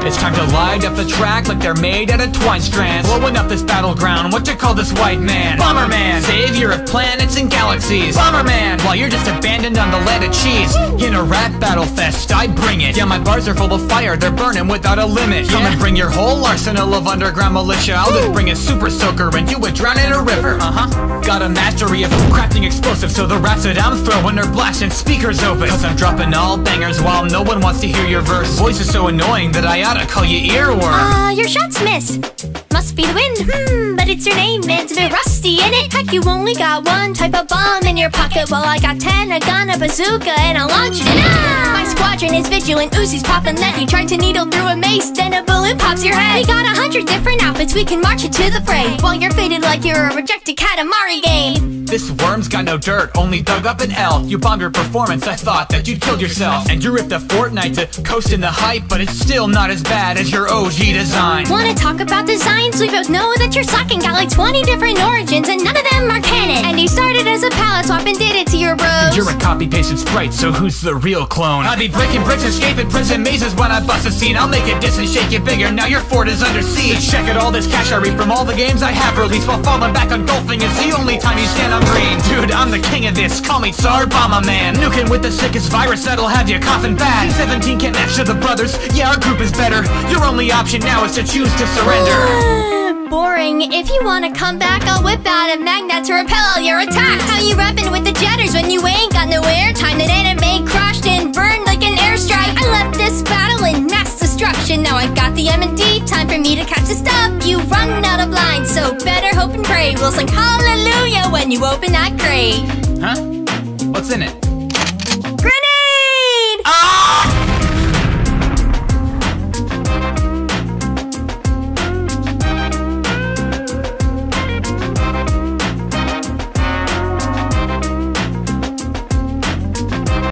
It's time to light up the track like they're made out of twine strands. Blowing up this battleground, what you call this white man? Bomberman, savior of planets and galaxies. Bomberman, while you're just abandoned on the land of cheese. In a rap battle fest, I bring it. Yeah, my bars are full of fire, they're burning without a limit. Come and bring your whole arsenal of underground militia. I'll just bring a super soaker and you would drown in a river. Got a mastery of crafting explosives, so the raps that I'm throwing are blasting speakers open. Cause I'm dropping all bangers while no one wants to hear your verse. Voice is so annoying that I ought to call you earworm. Your shot's missed. Must be the wind. But it's your name, it's a bit rusty, in it? Heck, you only got one type of bomb in your pocket. Well, I got 10, a gun, a bazooka, and I'll launch it. My squadron is vigilant, Uzis popping. Then you try to needle through a mace, then a balloon pops your head. We got 100 different outfits, we can march it to the fray. While you're faded like you're a rejected Katamari game. This worm's got no dirt, only dug up an L. You bombed your performance, I thought that you'd killed yourself. And you ripped a Fortnite to coast in the hype, but it's still not as bad as your OG design. Wanna talk about designs? We both know that you're sucking. Got like 20 different origins and none of them are canon. And you started as a palette swap and did it to your bros. You're a copy-pasted sprite, so who's the real clone? I be breaking bricks, escaping prison mazes when I bust a scene. I'll make it diss and shake it bigger, now your fort is under siege. So check out all this cash I reap from all the games I have released. While falling back on golfing is the only time you stand on green. Dude, I'm the king of this, call me Tsar Bomba man. Nuking with the sickest virus that'll have you coughing bad. 17 can't match to the brothers, yeah our group is better. Your only option now is to choose to surrender. Boring. If you wanna come back, I'll whip out a magnet to repel your attack. How you rapping with the jetters when you ain't got no airtime? That anime crashed and burned like an airstrike. I left this battle in mass destruction. Now I've got the M&D, time for me to catch this up. You run out of lines, so better hope and pray. We'll sing hallelujah when you open that crate. What's in it?